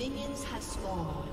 Minions have spawned.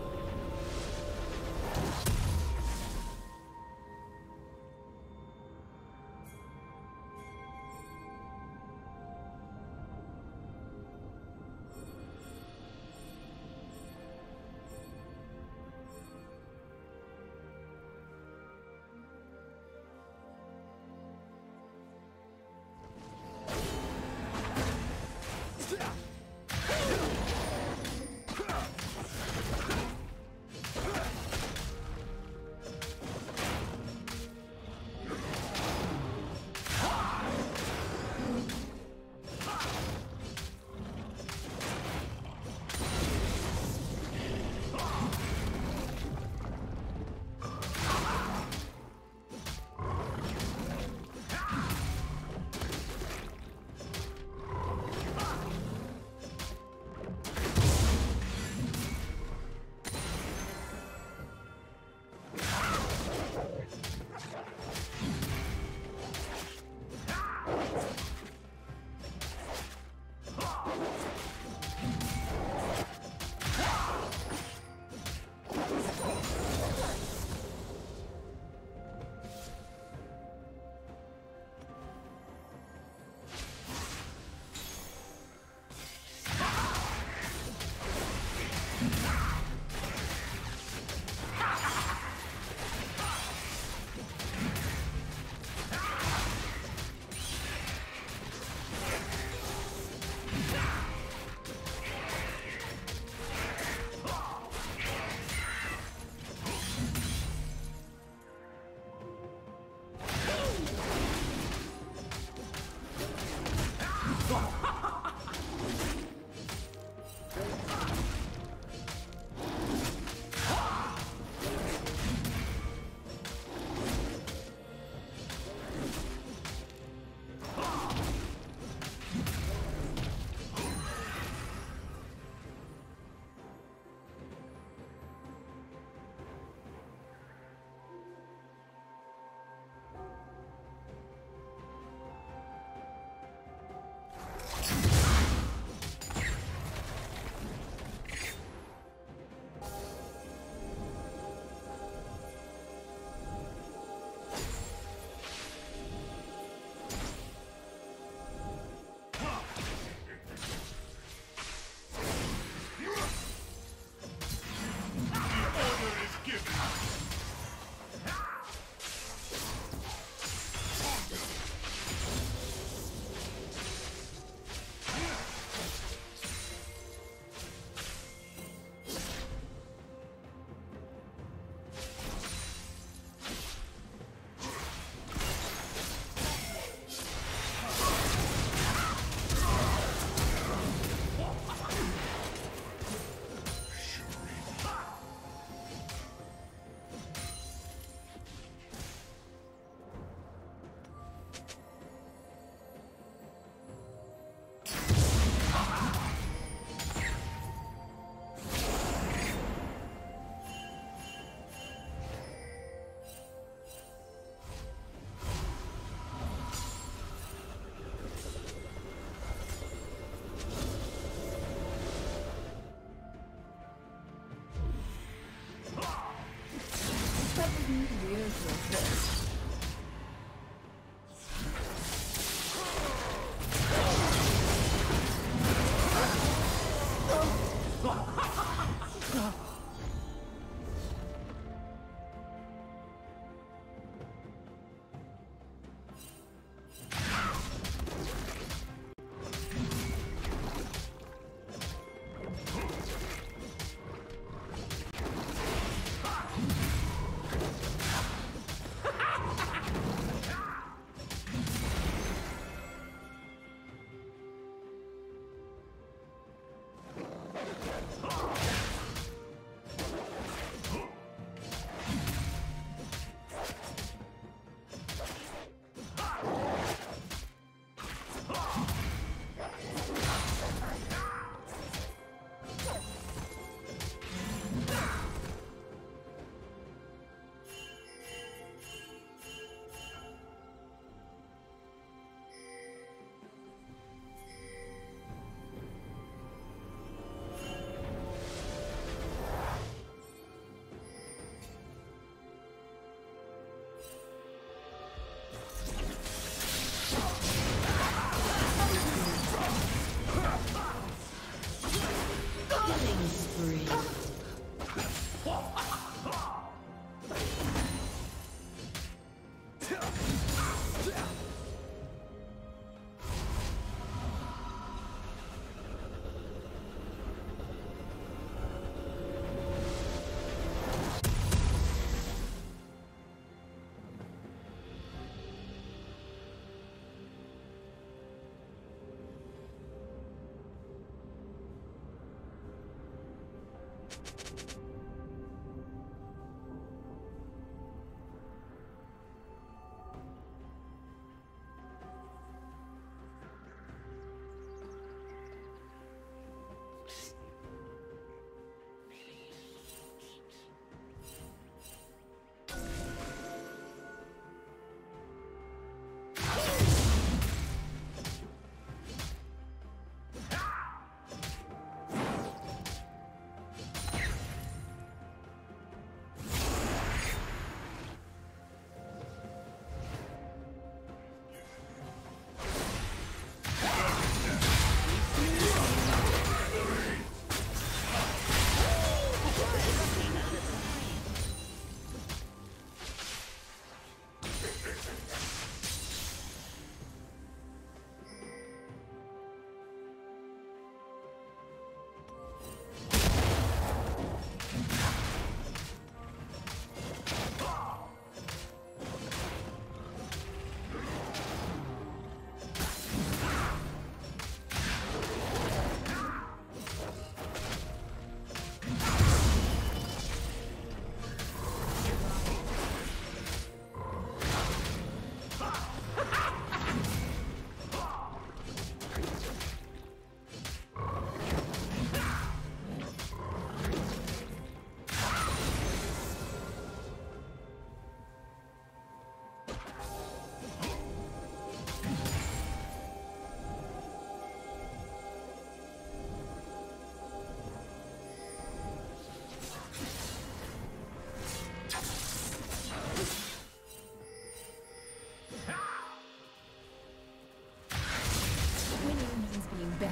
better.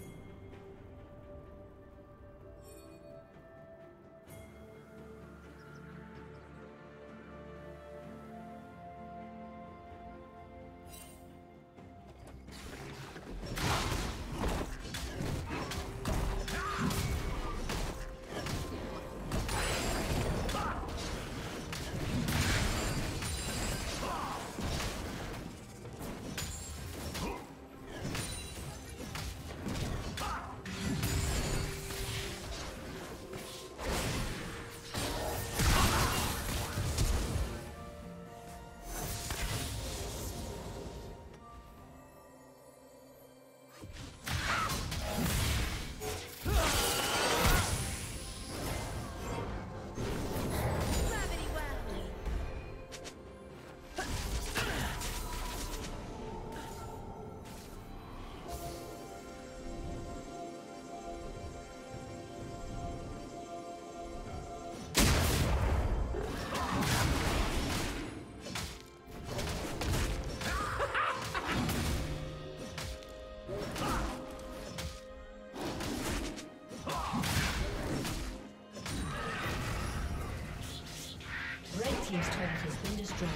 His turret has been destroyed.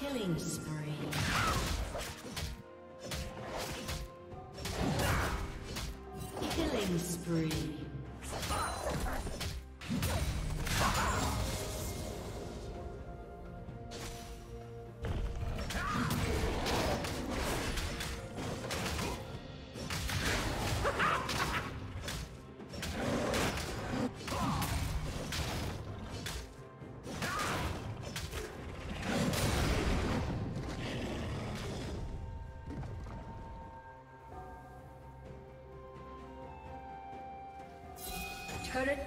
Killing spree. Killing spree. Turret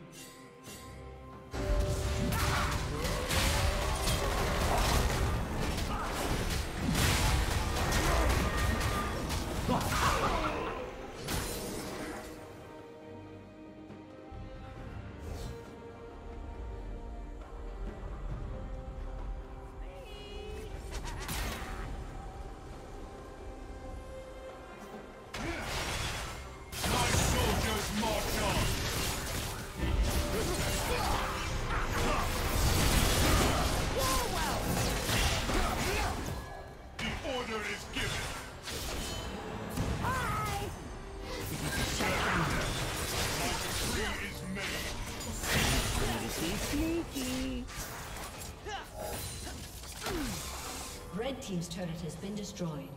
Red team's turret has been destroyed.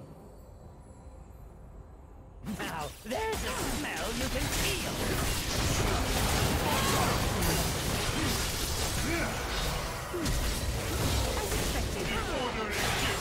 Now, there's a smell you can feel! As expected. The order is given.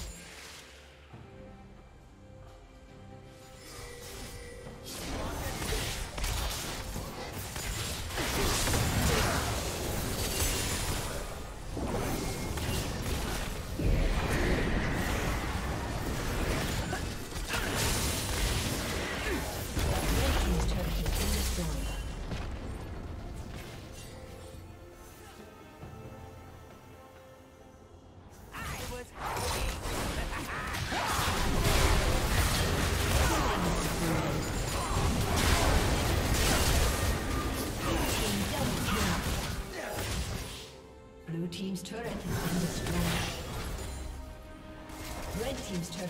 Team's turret has been destroyed. Red team's turret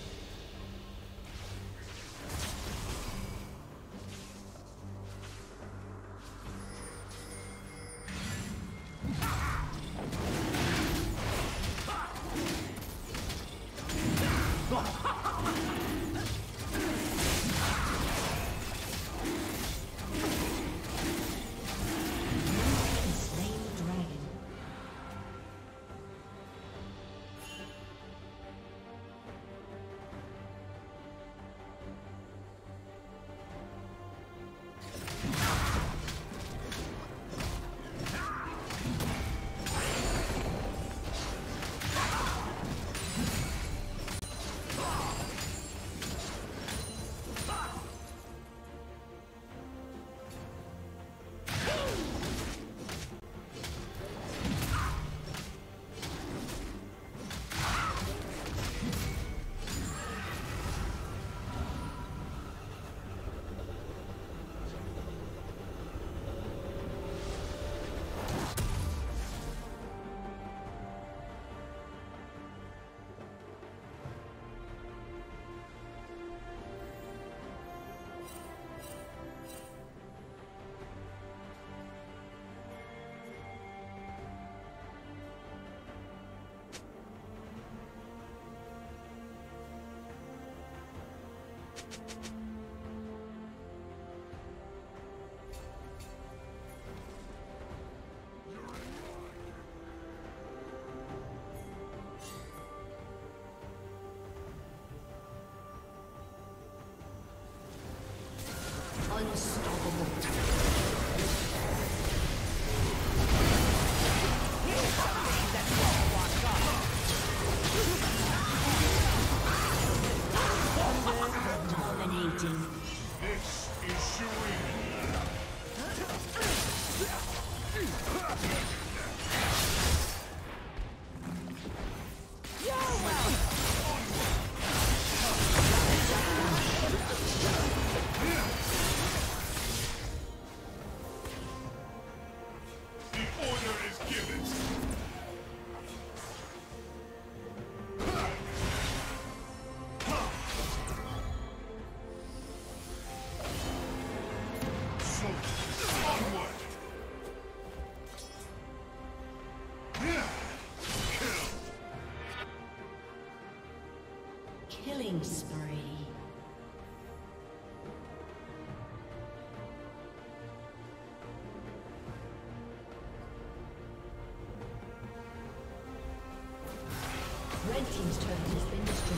Unstoppable. Killing spree. Red team's turret has been destroyed.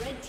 Red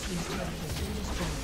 team's turret has been destroyed.